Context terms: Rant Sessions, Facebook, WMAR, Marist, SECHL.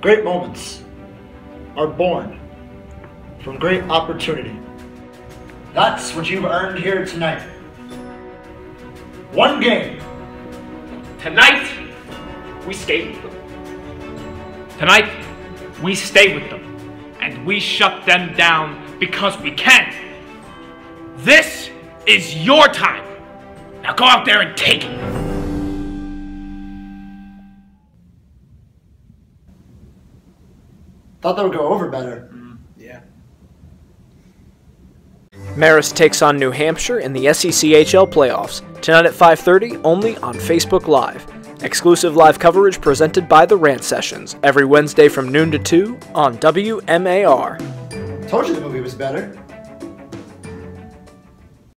Great moments are born from great opportunity. That's what you've earned here tonight. One game. Tonight, we stay with them. Tonight, we stay with them. And we shut them down because we can. This is your time. Now go out there and take it. Thought that would go over better. Yeah. Marist takes on New Hampshire in the SECHL playoffs, tonight at 5:30, only on Facebook Live. Exclusive live coverage presented by the Rant Sessions, every Wednesday from noon to 2 on WMAR. Told you the movie was better.